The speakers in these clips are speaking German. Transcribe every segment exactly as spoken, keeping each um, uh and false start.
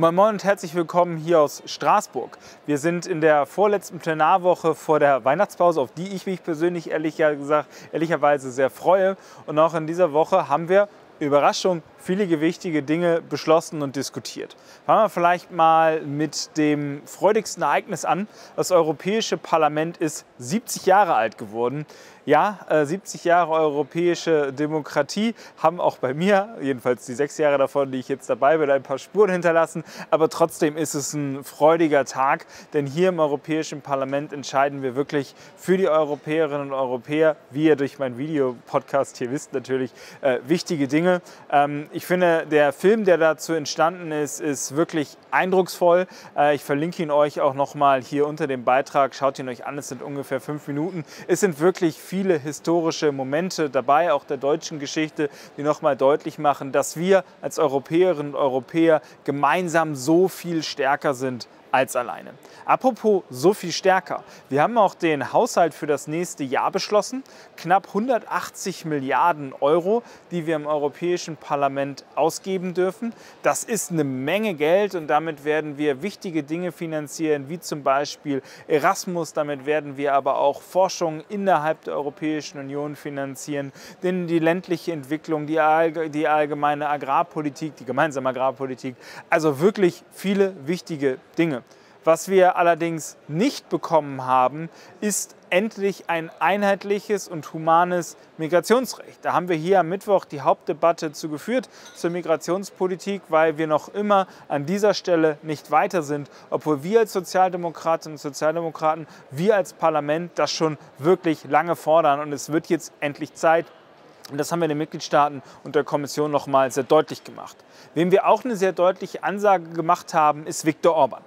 Moin Moin und herzlich willkommen hier aus Straßburg. Wir sind in der vorletzten Plenarwoche vor der Weihnachtspause, auf die ich mich persönlich ehrlich gesagt, ehrlicherweise sehr freue. Und auch in dieser Woche haben wir, Überraschung, viele wichtige Dinge beschlossen und diskutiert. Fangen wir vielleicht mal mit dem freudigsten Ereignis an. Das Europäische Parlament ist siebzig Jahre alt geworden. Ja, siebzig Jahre europäische Demokratie haben auch bei mir, jedenfalls die sechs Jahre davon, die ich jetzt dabei bin, ein paar Spuren hinterlassen. Aber trotzdem ist es ein freudiger Tag, denn hier im Europäischen Parlament entscheiden wir wirklich für die Europäerinnen und Europäer, wie ihr durch meinen Videopodcast hier wisst, natürlich äh, wichtige Dinge. Ähm, ich finde, der Film, der dazu entstanden ist, ist wirklich eindrucksvoll. Äh, ich verlinke ihn euch auch nochmal hier unter dem Beitrag. Schaut ihn euch an, es sind ungefähr fünf Minuten. Es sind wirklich viele viele historische Momente dabei, auch der deutschen Geschichte, die nochmal deutlich machen, dass wir als Europäerinnen und Europäer gemeinsam so viel stärker sind als alleine. Apropos so viel stärker. Wir haben auch den Haushalt für das nächste Jahr beschlossen. Knapp hundertachtzig Milliarden Euro, die wir im Europäischen Parlament ausgeben dürfen. Das ist eine Menge Geld und damit werden wir wichtige Dinge finanzieren, wie zum Beispiel Erasmus. Damit werden wir aber auch Forschung innerhalb der Europäischen Union finanzieren, denn die ländliche Entwicklung, die allgemeine Agrarpolitik, die gemeinsame Agrarpolitik. Also wirklich viele wichtige Dinge. Was wir allerdings nicht bekommen haben, ist endlich ein einheitliches und humanes Migrationsrecht. Da haben wir hier am Mittwoch die Hauptdebatte zu geführt zur Migrationspolitik, weil wir noch immer an dieser Stelle nicht weiter sind, obwohl wir als Sozialdemokratinnen und Sozialdemokraten, wir als Parlament das schon wirklich lange fordern und es wird jetzt endlich Zeit. Und das haben wir den Mitgliedstaaten und der Kommission nochmal sehr deutlich gemacht. Wem wir auch eine sehr deutliche Ansage gemacht haben, ist Viktor Orbán.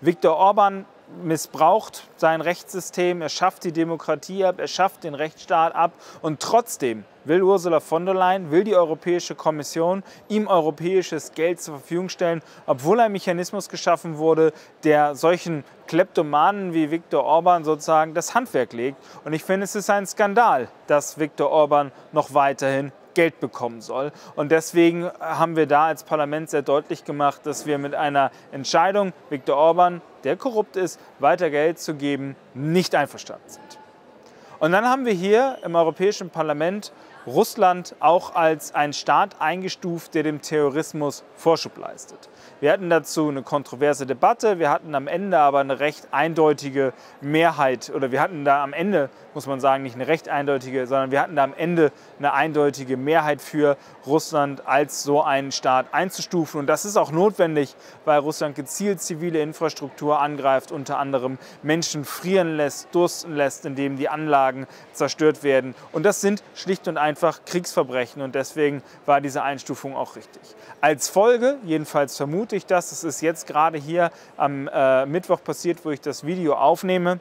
Viktor Orbán missbraucht sein Rechtssystem, er schafft die Demokratie ab, er schafft den Rechtsstaat ab und trotzdem will Ursula von der Leyen, will die Europäische Kommission ihm europäisches Geld zur Verfügung stellen, obwohl ein Mechanismus geschaffen wurde, der solchen Kleptomanen wie Viktor Orbán sozusagen das Handwerk legt. Und ich finde, es ist ein Skandal, dass Viktor Orbán noch weiterhin Geld bekommen soll. Und deswegen haben wir da als Parlament sehr deutlich gemacht, dass wir mit einer Entscheidung, Viktor Orbán, der korrupt ist, weiter Geld zu geben, nicht einverstanden sind. Und dann haben wir hier im Europäischen Parlament Russland auch als ein Staat eingestuft, der dem Terrorismus Vorschub leistet. Wir hatten dazu eine kontroverse Debatte, wir hatten am Ende aber eine recht eindeutige Mehrheit, oder wir hatten da am Ende, muss man sagen, nicht eine recht eindeutige, sondern wir hatten da am Ende eine eindeutige Mehrheit für Russland als so einen Staat einzustufen. Und das ist auch notwendig, weil Russland gezielt zivile Infrastruktur angreift, unter anderem Menschen frieren lässt, dursten lässt, indem die Anlagen zerstört werden. Und das sind schlicht und einfach einfach Kriegsverbrechen und deswegen war diese Einstufung auch richtig. Als Folge, jedenfalls vermute ich das, das ist jetzt gerade hier am äh, Mittwoch passiert, wo ich das Video aufnehme,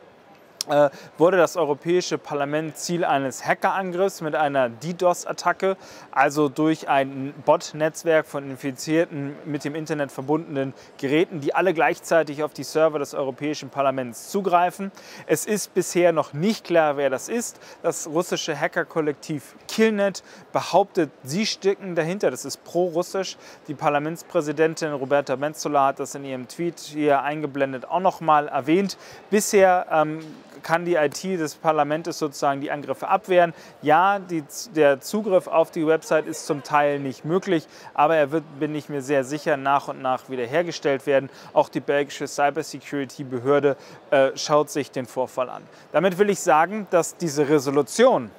äh, wurde das Europäische Parlament Ziel eines Hackerangriffs mit einer DDoS-Attacke, also durch ein Bot-Netzwerk von infizierten, mit dem Internet verbundenen Geräten, die alle gleichzeitig auf die Server des Europäischen Parlaments zugreifen. Es ist bisher noch nicht klar, wer das ist. Das russische Hackerkollektiv Killnet behauptet, sie stecken dahinter. Das ist pro-russisch. Die Parlamentspräsidentin Roberta Metsola hat das in ihrem Tweet hier eingeblendet auch nochmal erwähnt. Bisher ähm, kann die I T des Parlaments sozusagen die Angriffe abwehren. Ja, die, der Zugriff auf die Website ist zum Teil nicht möglich, aber er wird, bin ich mir sehr sicher, nach und nach wiederhergestellt werden. Auch die belgische Cybersecurity-Behörde äh, schaut sich den Vorfall an. Damit will ich sagen, dass diese Resolution,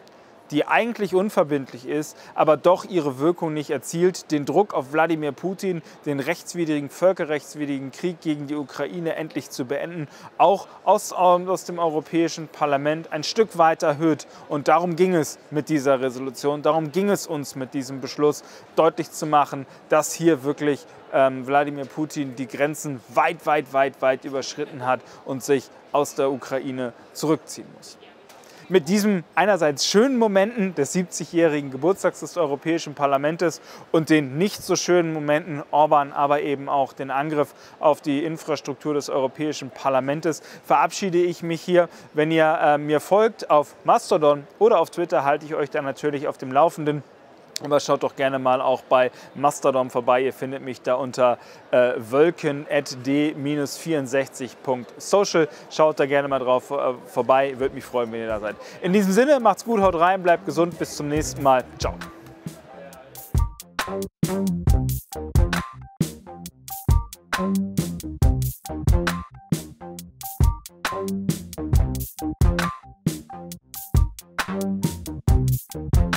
die eigentlich unverbindlich ist, aber doch ihre Wirkung nicht erzielt, den Druck auf Wladimir Putin, den rechtswidrigen, völkerrechtswidrigen Krieg gegen die Ukraine endlich zu beenden, auch aus, aus dem Europäischen Parlament ein Stück weit erhöht. Und darum ging es mit dieser Resolution, darum ging es uns mit diesem Beschluss, deutlich zu machen, dass hier wirklich ähm, Wladimir Putin die Grenzen weit, weit, weit, weit überschritten hat und sich aus der Ukraine zurückziehen muss. Mit diesen einerseits schönen Momenten des siebzigjährigen Geburtstags des Europäischen Parlaments und den nicht so schönen Momenten Orbán, aber eben auch den Angriff auf die Infrastruktur des Europäischen Parlaments verabschiede ich mich hier. Wenn ihr äh, mir folgt auf Mastodon oder auf Twitter, halte ich euch dann natürlich auf dem Laufenden. Aber schaut doch gerne mal auch bei Mastodon vorbei. Ihr findet mich da unter äh, wölken at d minus sechs vier punkt social. Schaut da gerne mal drauf äh, vorbei. Würde mich freuen, wenn ihr da seid. In diesem Sinne, macht's gut, haut rein, bleibt gesund. Bis zum nächsten Mal. Ciao.